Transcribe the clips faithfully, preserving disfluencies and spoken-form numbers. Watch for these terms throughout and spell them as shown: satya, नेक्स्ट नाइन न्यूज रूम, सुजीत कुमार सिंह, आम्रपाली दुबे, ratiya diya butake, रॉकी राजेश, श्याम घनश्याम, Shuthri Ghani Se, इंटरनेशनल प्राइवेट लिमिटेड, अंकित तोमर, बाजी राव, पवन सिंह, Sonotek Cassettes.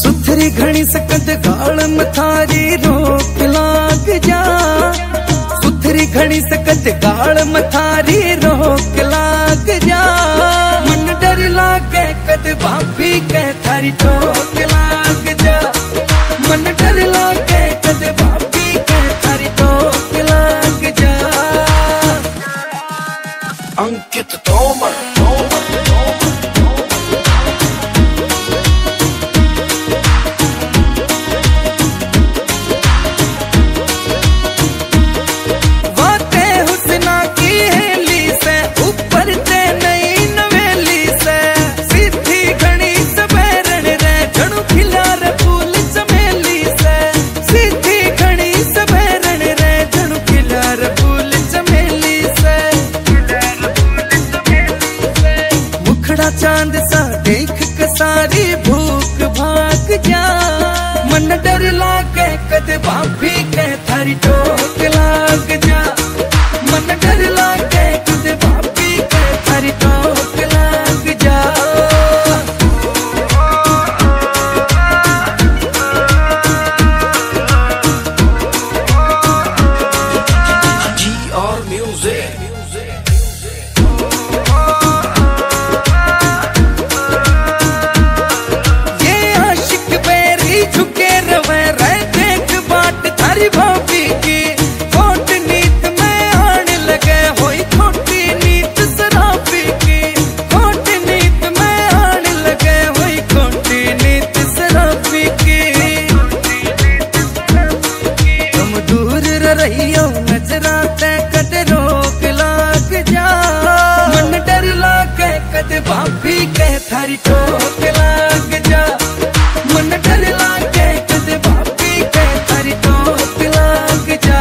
सुथरी घणी सकंद गाल मथारी रोक लाग जा। सुथरी घणी सकंद गाल मथारी रोक लाग जा। मन डर लागे कद भाभी के थारी ठोक लाग जा। मन डर लागे कद भाभी के थारी ठोक लाग जा। अंकित तोमर चांद सा देख के सारी भूख भाग जा। मन डर लागे कद भाभी के थारी ठोक लाग जा। मन डर लागे कद भाभी के थारी ठोक लाग जा। जी और म्यूजिक भाभी के थारी ठोक लाग जा। मन डर लागे कद भाभी के थारी ठोक लाग जा।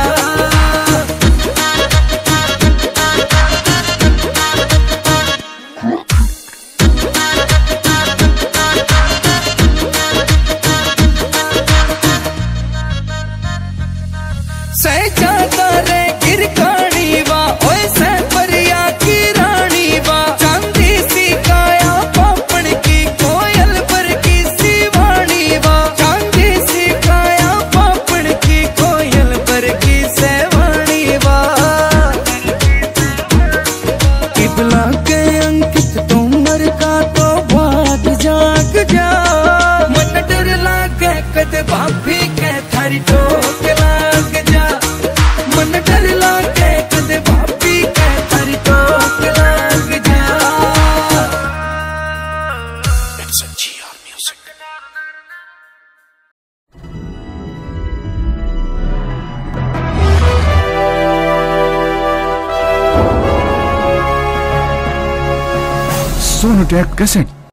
सहजा तारे गिर खानी वा ओए सह परिया की रानी वा। भाभी के थारी ठोक लाग जा। मन डर लागे कद भाभी के थारी ठोक लाग जा। That's a G R music. Sonotek cassette.